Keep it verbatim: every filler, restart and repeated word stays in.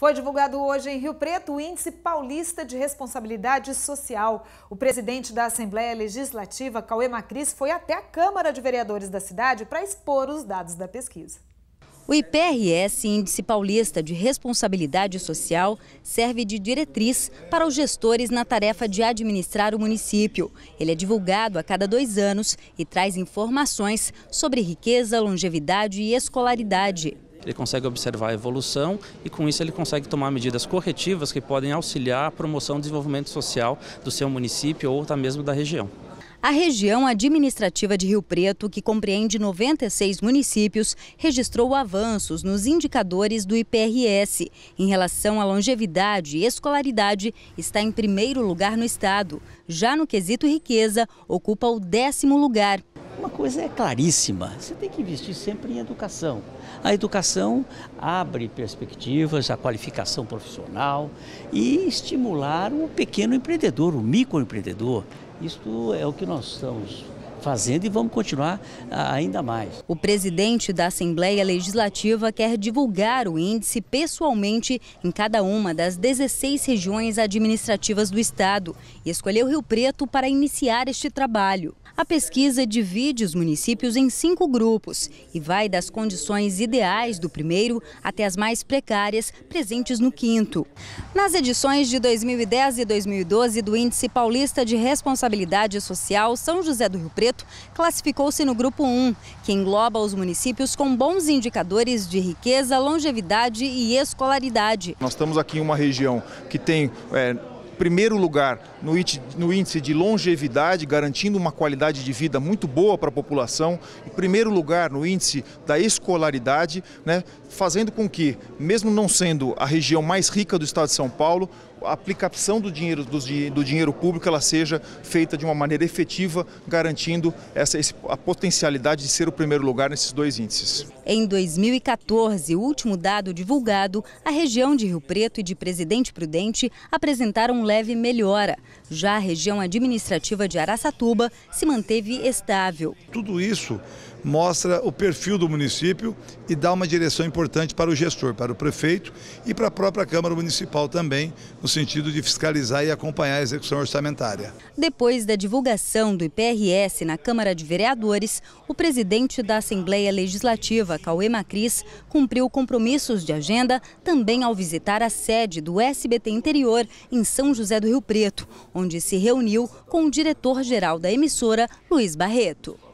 Foi divulgado hoje em Rio Preto o Índice Paulista de Responsabilidade Social. O presidente da Assembleia Legislativa, Cauê Macris, foi até a Câmara de Vereadores da cidade para expor os dados da pesquisa. O I P R S, Índice Paulista de Responsabilidade Social, serve de diretriz para os gestores na tarefa de administrar o município. Ele é divulgado a cada dois anos e traz informações sobre riqueza, longevidade e escolaridade. Ele consegue observar a evolução e, com isso, ele consegue tomar medidas corretivas que podem auxiliar a promoção do desenvolvimento social do seu município ou até mesmo da região. A região administrativa de Rio Preto, que compreende noventa e seis municípios, registrou avanços nos indicadores do I P R S. Em relação à longevidade e escolaridade, está em primeiro lugar no estado. Já no quesito riqueza, ocupa o décimo lugar. Uma coisa é claríssima, você tem que investir sempre em educação. A educação abre perspectivas, a qualificação profissional e estimular o pequeno empreendedor, o microempreendedor. Isto é o que nós estamos fazendo e vamos continuar ainda mais. O presidente da Assembleia Legislativa quer divulgar o índice pessoalmente em cada uma das dezesseis regiões administrativas do estado e escolheu Rio Preto para iniciar este trabalho. A pesquisa divide os municípios em cinco grupos e vai das condições ideais do primeiro até as mais precárias, presentes no quinto. Nas edições de dois mil e dez e dois mil e doze do Índice Paulista de Responsabilidade Social, São José do Rio Preto classificou-se no grupo um, que engloba os municípios com bons indicadores de riqueza, longevidade e escolaridade. Nós estamos aqui em uma região que tem é, primeiro lugar no índice de longevidade, garantindo uma qualidade de vida muito boa para a população. Em primeiro lugar no índice da escolaridade, né, fazendo com que, mesmo não sendo a região mais rica do estado de São Paulo, a aplicação do dinheiro, do, do dinheiro público ela seja feita de uma maneira efetiva, garantindo essa, a potencialidade de ser o primeiro lugar nesses dois índices. Em dois mil e quatorze, o último dado divulgado, a região de Rio Preto e de Presidente Prudente apresentaram leve melhora. Já a região administrativa de Araçatuba se manteve estável. Tudo isso mostra o perfil do município e dá uma direção importante para o gestor, para o prefeito e para a própria Câmara Municipal também, no sentido de fiscalizar e acompanhar a execução orçamentária. Depois da divulgação do I P R S na Câmara de Vereadores, o presidente da Assembleia Legislativa, Cauê Macris, cumpriu compromissos de agenda também ao visitar a sede do S B T Interior em São José do Rio Preto, onde se reuniu com o diretor-geral da emissora, Luiz Barreto.